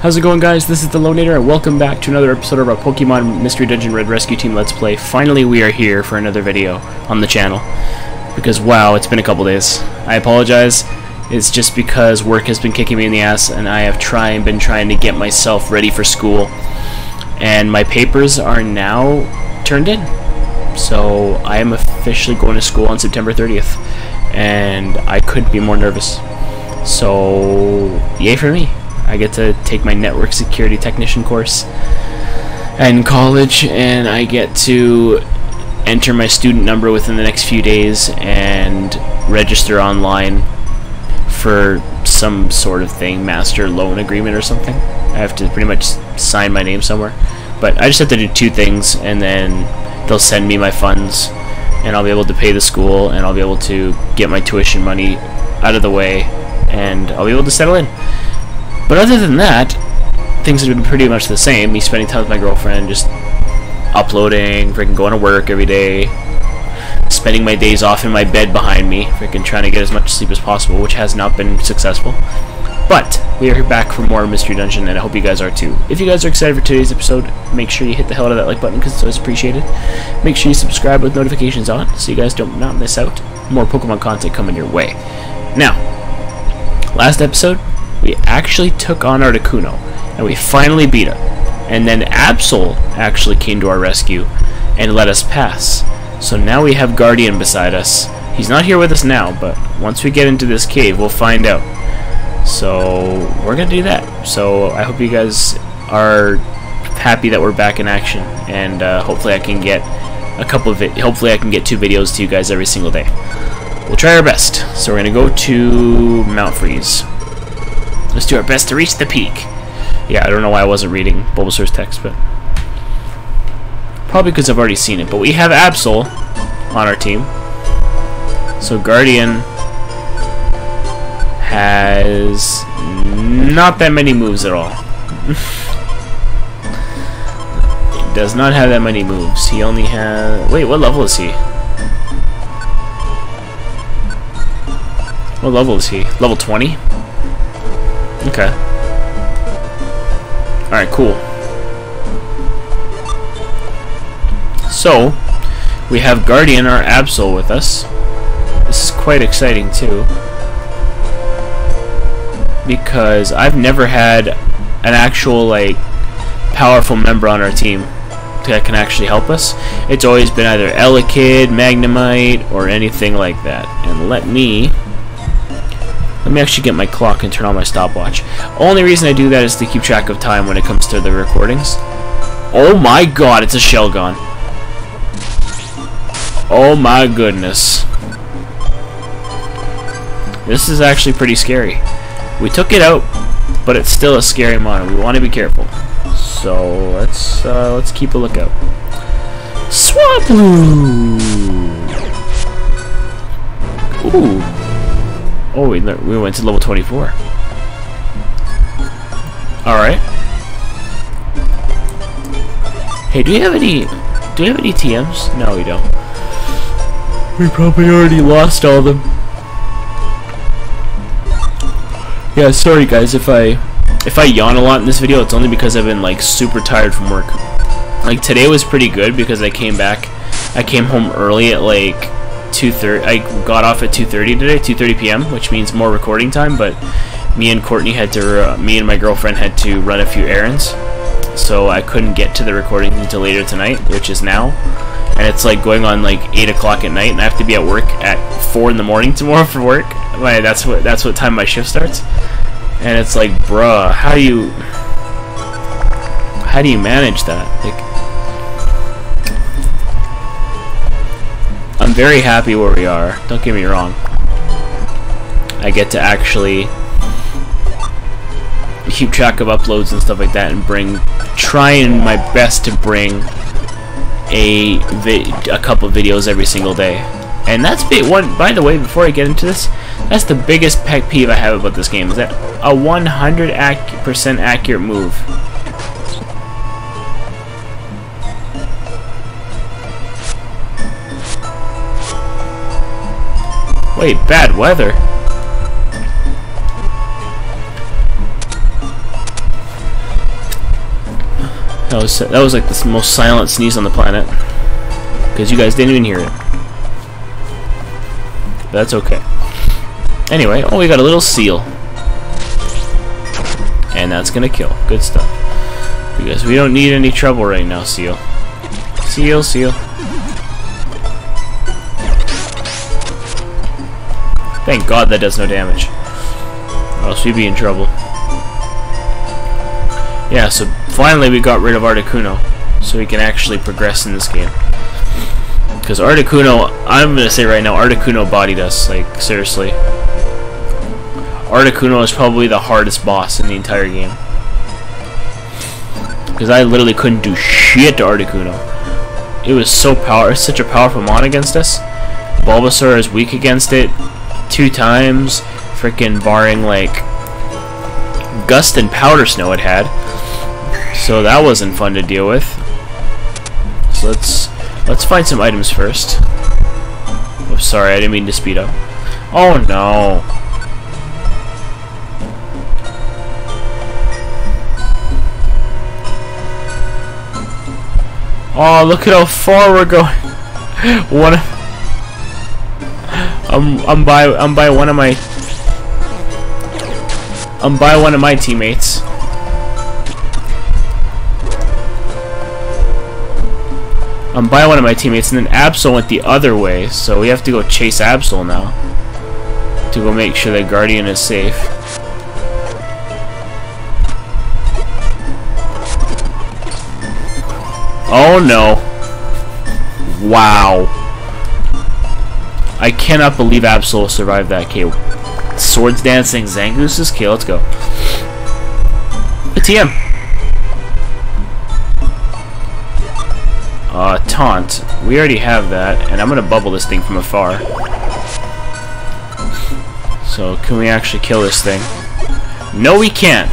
How's it going, guys? This is the Loewenator, and welcome back to another episode of our Pokemon Mystery Dungeon Red Rescue Team Let's Play. Finally, we are here for another video on the channel, because wow, it's been a couple days. I apologize. It's just because work has been kicking me in the ass, and I have been trying to get myself ready for school, and my papers are now turned in, so I am officially going to school on September 30th, and I couldn't be more nervous. So, yay for me. I get to take my network security technician course in college, and I get to enter my student number within the next few days and register online for some sort of thing, master loan agreement or something. I have to pretty much sign my name somewhere, but I just have to do two things, and then they'll send me my funds, and I'll be able to pay the school, and I'll be able to get my tuition money out of the way, and I'll be able to settle in. But other than that, things have been pretty much the same. Me spending time with my girlfriend, just uploading, freaking going to work every day, spending my days off in my bed behind me, freaking trying to get as much sleep as possible, which has not been successful. But we are back for more Mystery Dungeon, and I hope you guys are too. If you guys are excited for today's episode, make sure you hit the hell out of that like button, because it's always appreciated. Make sure you subscribe with notifications on, so you guys don't not miss out. More Pokemon content coming your way. Now, last episode, we actually took on Articuno, and we finally beat him. And then Absol actually came to our rescue and let us pass. So now we have Guardian beside us. He's not here with us now, but once we get into this cave, we'll find out. So we're gonna do that. So I hope you guys are happy that we're back in action, and hopefully I can get a couple of hopefully I can get two videos to you guys every single day. We'll try our best. So we're gonna go to Mount Freeze. Let's do our best to reach the peak. Yeah, I don't know why I wasn't reading Bulbasaur's text, but probably because I've already seen it. But we have Absol on our team. So Guardian has not that many moves at all. He does not have that many moves. He only has... Wait, what level is he? What level is he? Level 20? Okay. Alright, cool. So, we have Guardian, our Absol, with us. This is quite exciting, too, because I've never had an actual, like, powerful member on our team that can actually help us. It's always been either Elekid, Magnemite, or anything like that. And let me actually get my clock and turn on my stopwatch. Only reason I do that is to keep track of time when it comes to the recordings. Oh my god, it's a Shelgon. Oh my goodness. This is actually pretty scary. We took it out, but it's still a scary mon. We want to be careful. So let's keep a lookout. Swablu! Ooh. Oh, we went to level 24. Alright. Hey, do we have any TMs? No, we don't. We probably already lost all of them. Yeah, sorry guys, if I yawn a lot in this video, it's only because I've been like super tired from work. Like today was pretty good because I came home early at like 2:30. I got off at 2:30 today, 2:30 p.m., which means more recording time. But me and my girlfriend had to run a few errands, so I couldn't get to the recording until later tonight, which is now. And it's like going on like 8 o'clock at night, and I have to be at work at 4 in the morning tomorrow for work. Like, that's what time my shift starts. And it's like, bruh, how do you manage that? Like, I'm very happy where we are, don't get me wrong. I get to actually keep track of uploads and stuff like that, and trying my best to bring a couple videos every single day. And that's one, by the way, before I get into this, that's the biggest pet peeve I have about this game, is that a 100% accurate move. Wait, bad weather. That was like the most silent sneeze on the planet, because you guys didn't even hear it. But that's okay. Anyway, oh, we got a little seal, and that's gonna kill. Good stuff. Because we don't need any trouble right now, seal. Seal, seal. Thank God that does no damage. Or else we'd be in trouble. Yeah, so finally we got rid of Articuno, so we can actually progress in this game. Because Articuno, I'm gonna say right now, Articuno bodied us, like, seriously. Articuno is probably the hardest boss in the entire game. Because I literally couldn't do shit to Articuno. It was so powerful, such a powerful mon against us. Bulbasaur is weak against it. 2 times, freaking barring like gust and powder snow it had, so that wasn't fun to deal with. So let's find some items first. Oh, sorry, I didn't mean to speed up. Oh no! Oh, look at how far we're going. One. I'm by one of my teammates. I'm by one of my teammates, and then Absol went the other way, so we have to go chase Absol now to go make sure that Guardian is safe. Oh no! Wow! I cannot believe Absol survived that. Okay, swords dancing, Zangoos's kill. Let's go. TM. Taunt. We already have that, and I'm gonna bubble this thing from afar. So can we actually kill this thing? No, we can't,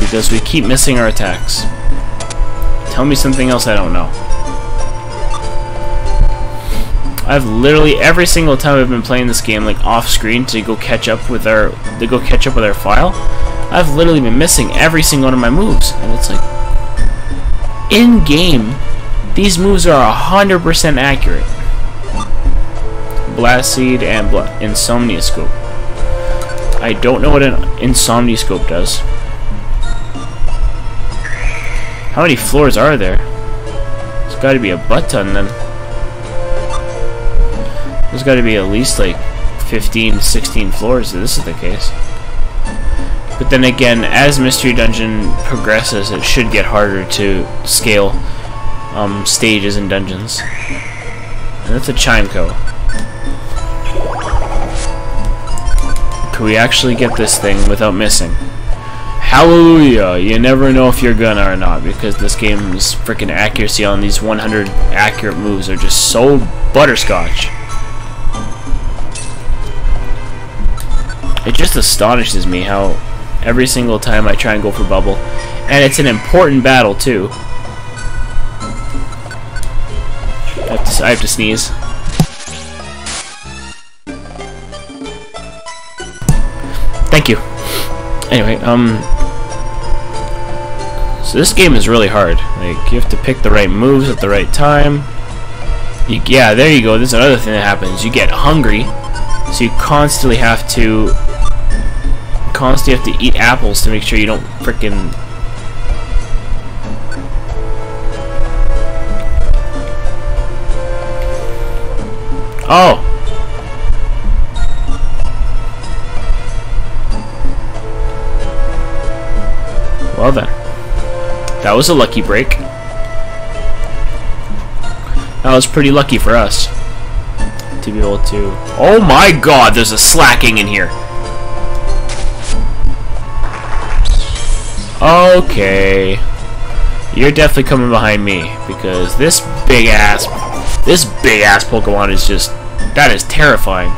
because we keep missing our attacks. Tell me something else I don't know. I've literally every single time I've been playing this game, like off screen, to go catch up with our file. I've literally been missing every single one of my moves, and it's like in game, these moves are 100% accurate. Blast Seed and Insomniascope. I don't know what an Insomniascope does. How many floors are there? There's got to be a butt ton then. There's got to be at least like 15, 16 floors if this is the case. But then again, as Mystery Dungeon progresses, it should get harder to scale stages and dungeons. And that's a Chimecho. Could we actually get this thing without missing? Hallelujah! You never know if you're gonna or not, because this game's freaking accuracy on these 100 accurate moves are just so butterscotch. It just astonishes me how every single time I try and go for bubble, and it's an important battle too. I have to sneeze. Thank you. Anyway, so this game is really hard. Like, you have to pick the right moves at the right time. Yeah, there you go. There's another thing that happens. You get hungry, so you constantly have to eat apples to make sure you don't frickin' oh! Well then. That was a lucky break. That was pretty lucky for us to be able to... Oh my God, there's a Slaking in here! Okay, you're definitely coming behind me, because this big ass Pokemon is just, that is terrifying.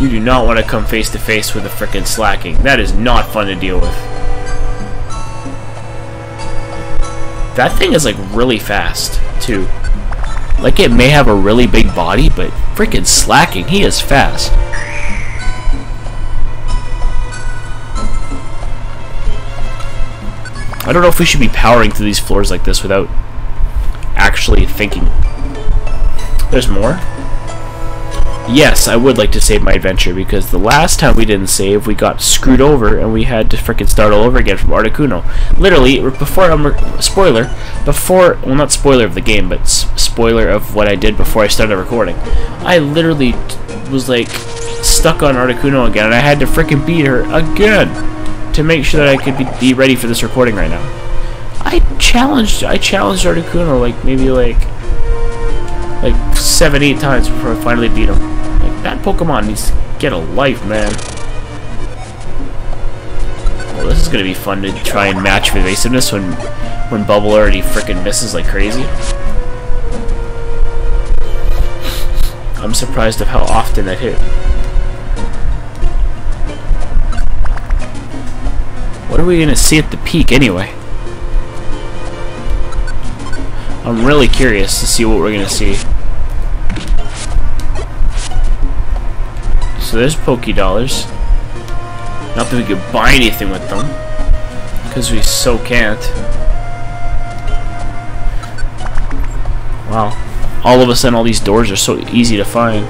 You do not want to come face to face with a frickin' Slaking. That is not fun to deal with. That thing is like really fast too. Like, it may have a really big body, but frickin' Slaking, he is fast. I don't know if we should be powering through these floors like this without actually thinking. There's more? Yes, I would like to save my adventure, because the last time we didn't save, we got screwed over and we had to frickin' start all over again from Articuno. Literally, well not spoiler of the game, but spoiler of what I did before I started recording. I literally was like stuck on Articuno again, and I had to frickin' beat her again to make sure that I could be ready for this recording right now. I challenged Articuno like maybe like 7-8 times before I finally beat him. Like, that Pokemon needs to get a life, man. Well, this is gonna be fun to try and match evasiveness when Bubble already frickin' misses like crazy. I'm surprised of how often that hit. What are we gonna see at the peak anyway? I'm really curious to see what we're gonna see. So there's Pokédollars. Not that we could buy anything with them, because we so can't. Wow. All of a sudden all these doors are so easy to find.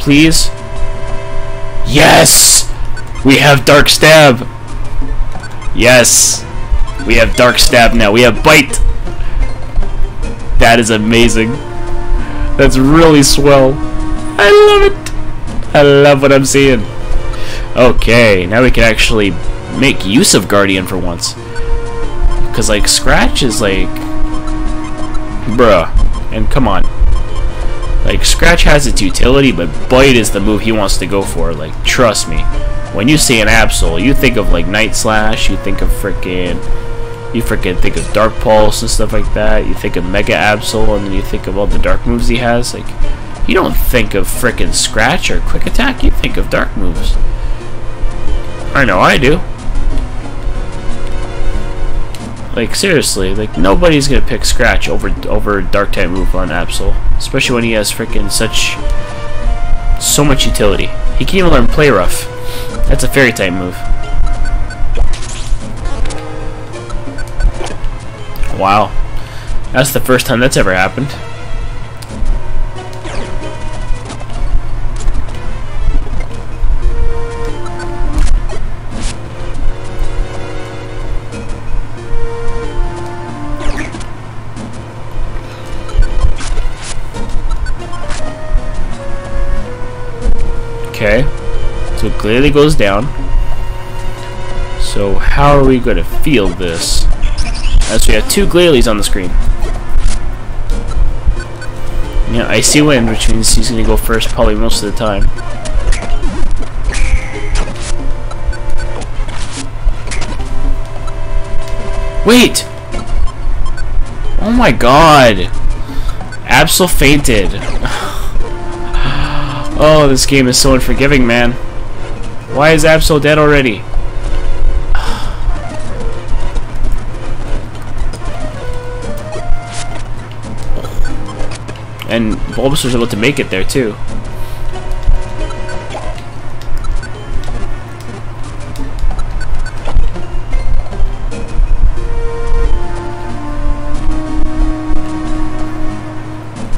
Please. Yes! We have Dark Stab! Yes! We have Dark Stab now. We have Bite! That is amazing. That's really swell. I love it! I love what I'm seeing. Okay, now we can actually make use of Guardian for once. Because, like, Scratch is like... bruh. And come on. Like, Scratch has its utility, but Bite is the move he wants to go for. Like, trust me. When you see an Absol, you think of, like, Night Slash, you think of frickin'... you frickin' think of Dark Pulse and stuff like that, you think of Mega Absol, and then you think of all the dark moves he has. Like, you don't think of frickin' Scratch or Quick Attack, you think of dark moves. I know I do. Like, seriously, like, nobody's gonna pick Scratch over Dark type move on Absol, especially when he has freaking so much utility. He can even learn Play Rough. That's a Fairy type move. Wow, that's the first time that's ever happened. Okay, so it clearly goes down. So how are we going to field this? As we have two Glalies on the screen. Yeah, I see Wind, which means he's going to go first probably most of the time. Wait! Oh my god! Absol fainted. Oh, this game is so unforgiving, man. Why is Absol dead already? And Bulbasaur's able to make it there, too.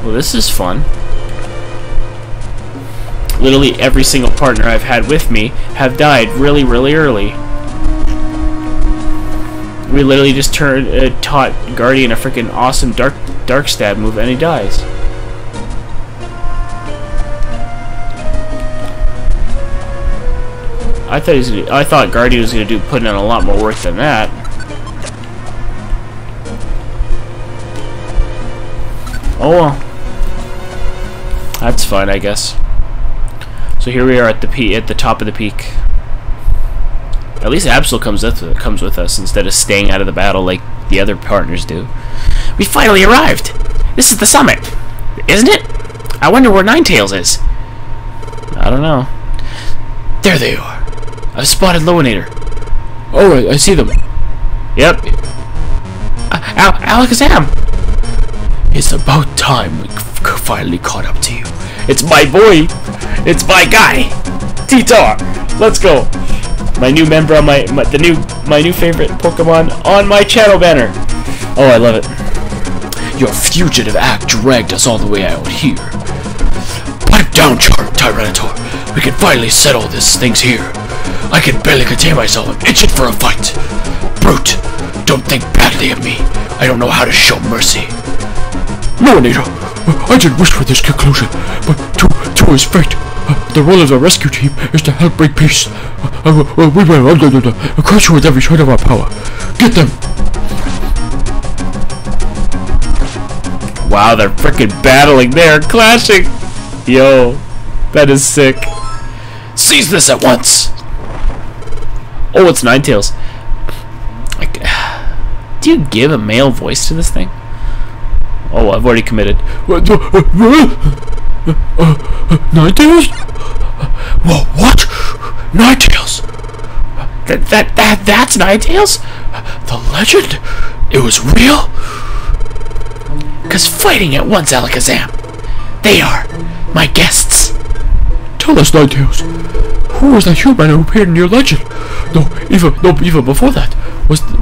Well, this is fun. Literally every single partner I've had with me have died really, really early. We literally just taught Guardian a freaking awesome dark stab move, and he dies. I thought Guardian was gonna put in a lot more work than that. Oh well, that's fine, I guess. So here we are at the top of the peak. At least Absol comes with us instead of staying out of the battle like the other partners do. We finally arrived! This is the summit, isn't it? I wonder where Ninetales is. I don't know. There they are. I've spotted Loewenator. Oh, I see them. Yep. Alakazam! It's about time we finally caught up to you. It's my boy. It's my guy, T-Tar. Let's go. My new member on my new favorite Pokemon on my channel banner. Oh, I love it. Your fugitive act dragged us all the way out here. Pipe down, Tyranitar. We can finally settle these things here. I can barely contain myself. I'm itching for a fight. Brute, don't think badly of me. I don't know how to show mercy. Loewenator, I didn't wish for this conclusion, but to his fate, the role of the rescue team is to help bring peace. We will crush you with every shred of our power. Get them! Wow, they're freaking battling there, clashing! Yo, that is sick. Seize this at once! Oh, it's Ninetales. Like, do you give a male voice to this thing? Oh, I've already committed. Ninetales? Whoa, what? Ninetales? That's Ninetales? The legend? It was real? 'Cause fighting at once, Alakazam. They are my guests. Tell us, Ninetales. Who was that human who appeared in your legend? No, even before that.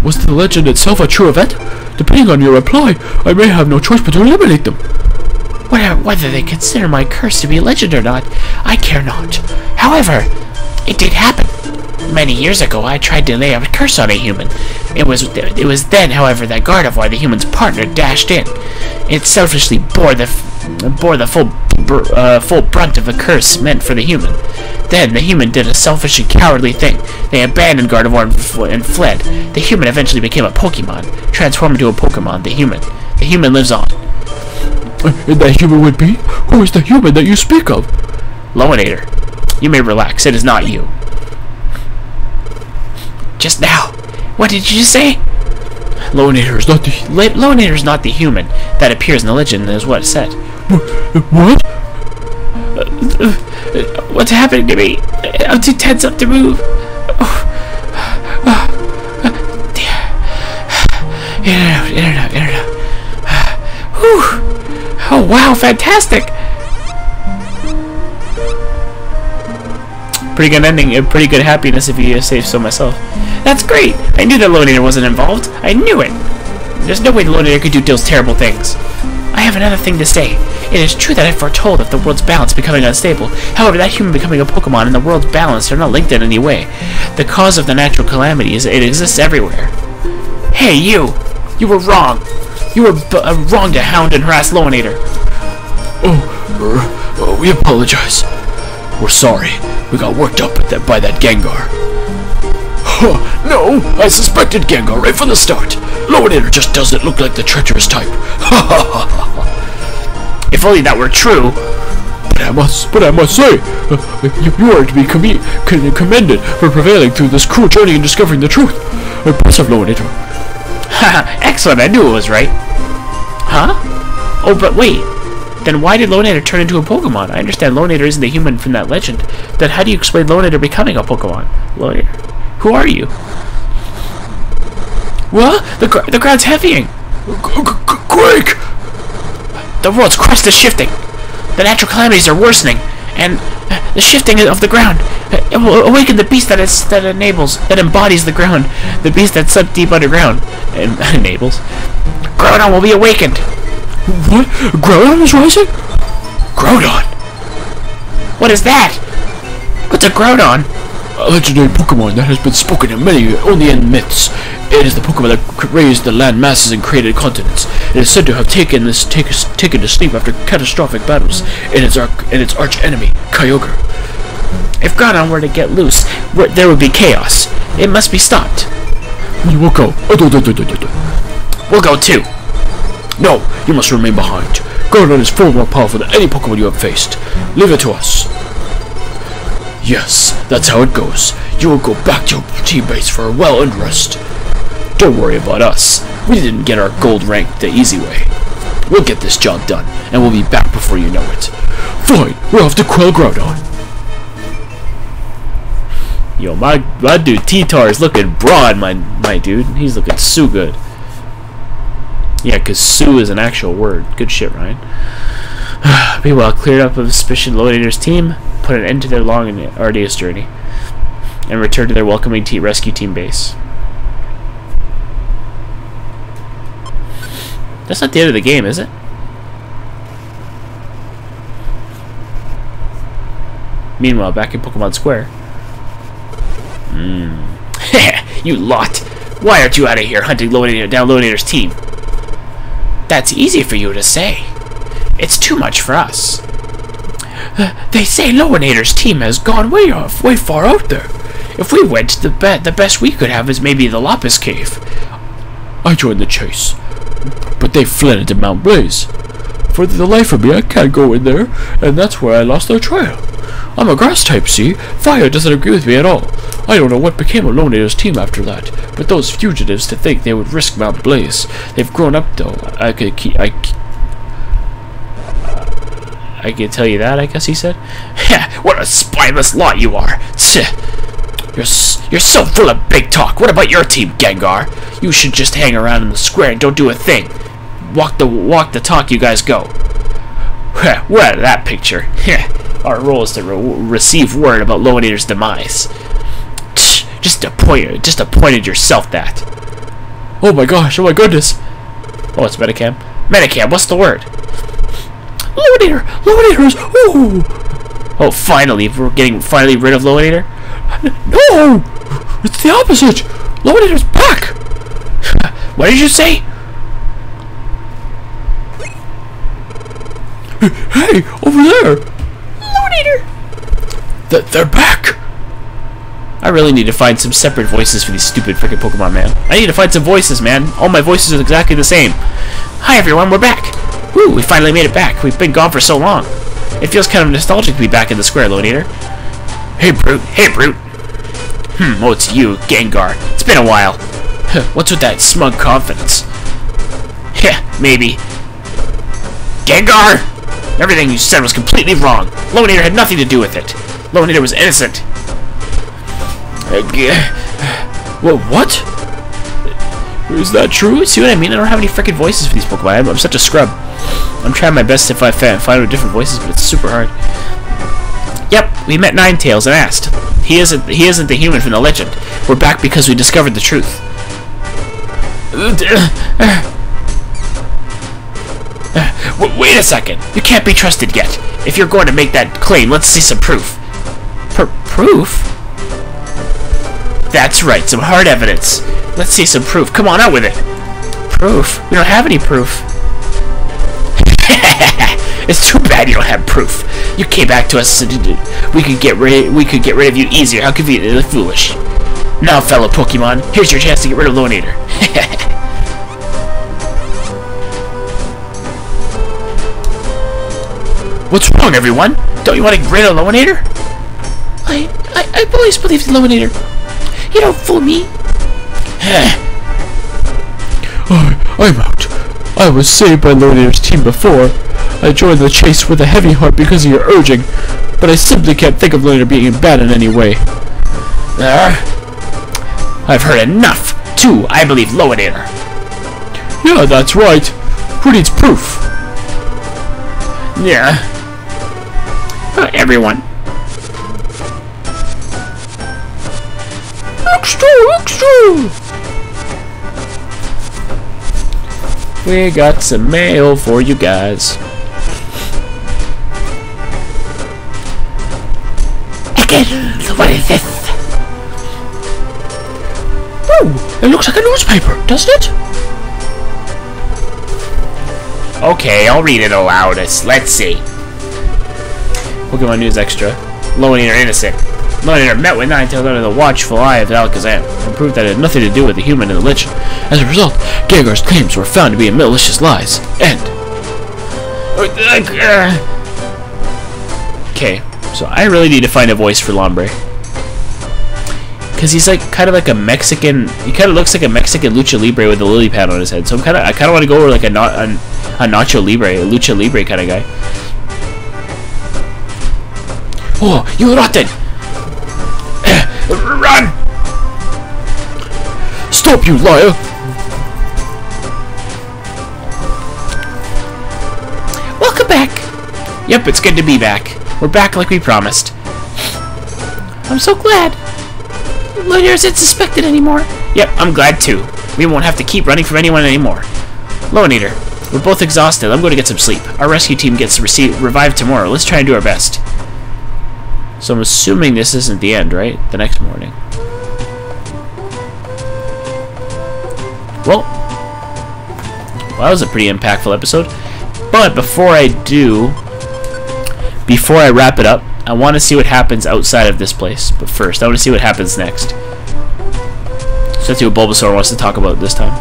Was the legend itself a true event? Depending on your reply, I may have no choice but to eliminate them. Whether they consider my curse to be a legend or not, I care not. However, it did happen. Many years ago, I tried to lay a curse on a human. It was then, however, that Gardevoir, the human's partner, dashed in. It selfishly bore the full brunt of the curse meant for the human. Then the human did a selfish and cowardly thing. They abandoned Gardevoir and fled. The human eventually became a Pokemon, transformed into a Pokemon. The human lives on. And that human would be? Who is the human that you speak of? Loewenator, you may relax. It is not you. Just now, what did you just say? Loewenator is not the. Loewenator is not the human that appears in the legend. Is what it said. What? What's happening to me? I'm too tense up to move. In and out. Whew. Oh wow, fantastic! Pretty good ending, and pretty good happiness if you save so myself. That's great! I knew that Loewenator wasn't involved. I knew it! There's no way Loewenator could do those terrible things. I have another thing to say. It is true that I foretold of the world's balance becoming unstable. However, that human becoming a Pokemon and the world's balance are not linked in any way. The cause of the natural calamity is it exists everywhere. Hey, you! You were wrong! You were wrong to hound and harass Loewenator. Oh, we apologize. We're sorry. We got worked up by that Gengar. Huh, no! I suspected Gengar right from the start. Loewenator just doesn't look like the treacherous type. Ha ha ha ha. If only that were true. But I must say, you are to be commended for prevailing through this cruel journey and discovering the truth. Impressive, Loewenator. Haha, excellent, I knew it was right. Huh? Oh, but wait. Then why did Loewenator turn into a Pokemon? I understand Loewenator isn't the human from that legend. Then how do you explain Loewenator becoming a Pokemon? Loewenator, who are you? Well, the crowd's heavying. Quick! The world's crust is shifting. The natural calamities are worsening, and the shifting of the ground it will awaken the beast that embodies the ground, the beast that's sunk deep underground and enables. Groudon will be awakened. What? Groudon is rising? Groudon? What is that? What's a Groudon? A legendary Pokemon that has been spoken in many, only in myths. It is the Pokemon that raised the land masses and created continents. It is said to have taken to sleep after catastrophic battles in its arch enemy, Kyogre. If Groudon were to get loose, there would be chaos. It must be stopped. We will go. We'll go too. No, you must remain behind. Groudon is far more powerful than any Pokemon you have faced. Leave it to us. Yes, that's how it goes. You will go back to your teammates for a well-earned rest. Don't worry about us. We didn't get our gold rank the easy way. We'll get this job done, and we'll be back before you know it. Fine, we'll have to quell Groudon. Yo, my dude T-Tar is looking broad, my dude. He's looking so good. Yeah, because Sue is an actual word. Good shit, Ryan. Meanwhile, cleared up of suspicion, Loewenator's team put an end to their long and arduous journey and returned to their welcoming rescue team base. That's not the end of the game, is it? Meanwhile, back in Pokemon Square. Heh, you lot! Why aren't you out of here hunting Loewenator down Loewenator's team? That's easy for you to say. It's too much for us. They say Loewenator's team has gone way far out there. If we went, the best we could have is maybe the Lapis Cave. I joined the chase, but they fled into Mount Freeze. For the life of me, I can't go in there, and that's where I lost their trail. I'm a grass type, see? Fire doesn't agree with me at all. I don't know what became of Loewenator's team after that, but those fugitives to think they would risk Mount Blaze. They've grown up, though. I can tell you that, I guess he said. Heh, what a spineless lot you are! You're so full of big talk. What about your team, Gengar? You should just hang around in the square and don't do a thing. Walk the talk, you guys go. Heh, what that picture? Heh. Our role is to receive word about Loewenator's demise. Just appointed yourself that. Oh my gosh! Oh my goodness! Oh, it's Medicham. Medicham, what's the word? Loewenator! Loewenator's! Ooh! Oh, finally! We're getting finally rid of Loewenator? No! It's the opposite! Loewenator's back! What did you say? Hey! Over there! Loewenator! They're back! I really need to find some separate voices for these stupid freaking Pokemon, man. I need to find some voices, man. All my voices are exactly the same. Hi, everyone! We're back! Woo, we finally made it back. We've been gone for so long. It feels kind of nostalgic to be back in the square, Loewenator. Hey, Brute. Hey, Brute. Oh, it's you, Gengar. It's been a while. What's with that smug confidence? Heh, maybe. Gengar! Everything you said was completely wrong. Loewenator had nothing to do with it. Loewenator was innocent. What? Is that true? See what I mean? I don't have any freaking voices for these Pokemon. I'm such a scrub. I'm trying my best if I find different voices, but it's super hard. Yep, we met Ninetales and asked. He isn't the human from the legend. We're back because we discovered the truth. Wait a second. You can't be trusted yet. If you're going to make that claim, let's see some proof. Proof? That's right, some hard evidence. Let's see some proof. Come on, out with it. Proof? We don't have any proof. It's too bad you don't have proof. You came back to us. We could get rid of you easier. How conveniently foolish. Now, fellow Pokemon, here's your chance to get rid of Loewenator. What's wrong, everyone? Don't you want to get rid of Loewenator? I always believed in Loewenator. You don't fool me. I'm out. I was saved by Loewenator's team before. I joined the chase with a heavy heart because of your urging, but I simply can't think of Loewenator being bad in any way. I've heard enough. Too, I believe Loewenator. Yeah, that's right. Who needs proof? Yeah. Everyone. Extra! Extra! We got some mail for you guys. Again, what is this? Oh, it looks like a newspaper, doesn't it? Okay, I'll read it aloud. Let's see. Pokemon News Extra. Loewenator innocent. Loewenator met with Ninetales under the watchful eye of Alakazam and proved that it had nothing to do with the human and the Lich. As a result, Gengar's claims were found to be malicious lies. End. Okay, so I really need to find a voice for Lombre. Cause he's like kind of like a Mexican. He kind of looks like a Mexican lucha libre with a lily pad on his head. So I kind of want to go over like a Nacho Libre, a lucha libre kind of guy. Oh, you rotten! Run! Stop, you liar! back! Yep, it's good to be back. We're back like we promised. I'm so glad. Loewenator isn't suspected anymore. Yep, I'm glad too. We won't have to keep running from anyone anymore. Loewenator, we're both exhausted. I'm going to get some sleep. Our rescue team gets revived tomorrow. Let's try and do our best. So I'm assuming this isn't the end, right? The next morning. Well, that was a pretty impactful episode. But before I wrap it up, I want to see what happens outside of this place. But first, I want to see what happens next. So let's see what Bulbasaur wants to talk about this time.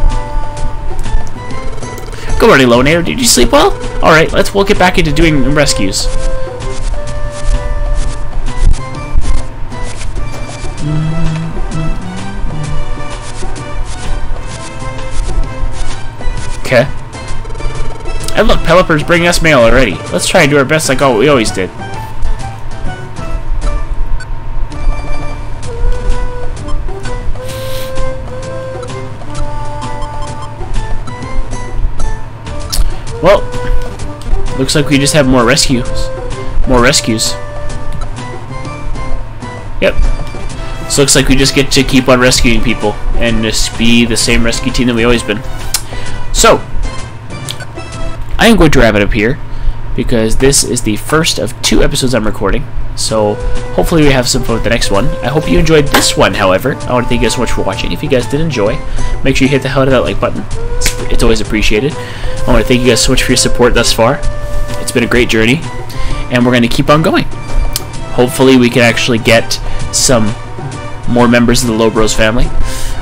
Good morning, Loewenator. Did you sleep well? All right, we'll get back into doing rescues. Okay. And look, Pelipper's bringing us mail already. Let's try and do our best like we always did. Well, looks like we just have more rescues. Yep. So looks like we just get to keep on rescuing people and just be the same rescue team that we always been. So, I am going to wrap it up here because this is the first of 2 episodes I'm recording. So, hopefully we have some fun with the next one. I hope you enjoyed this one, however. I want to thank you guys so much for watching. If you guys did enjoy, make sure you hit the hell out of that like button. It's always appreciated. I want to thank you guys so much for your support thus far. It's been a great journey, and we're going to keep on going. Hopefully we can actually get some more members of the Lobros family.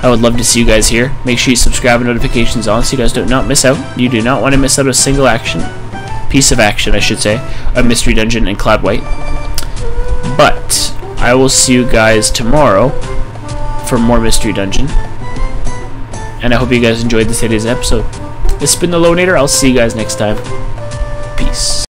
I would love to see you guys here. Make sure you subscribe and notifications on so you guys do not miss out. You do not want to miss out a single piece of action, I should say, of Mystery Dungeon and Cloud White. But I will see you guys tomorrow for more Mystery Dungeon. And I hope you guys enjoyed this today's episode. This has been the Loewenator. I'll see you guys next time. Peace.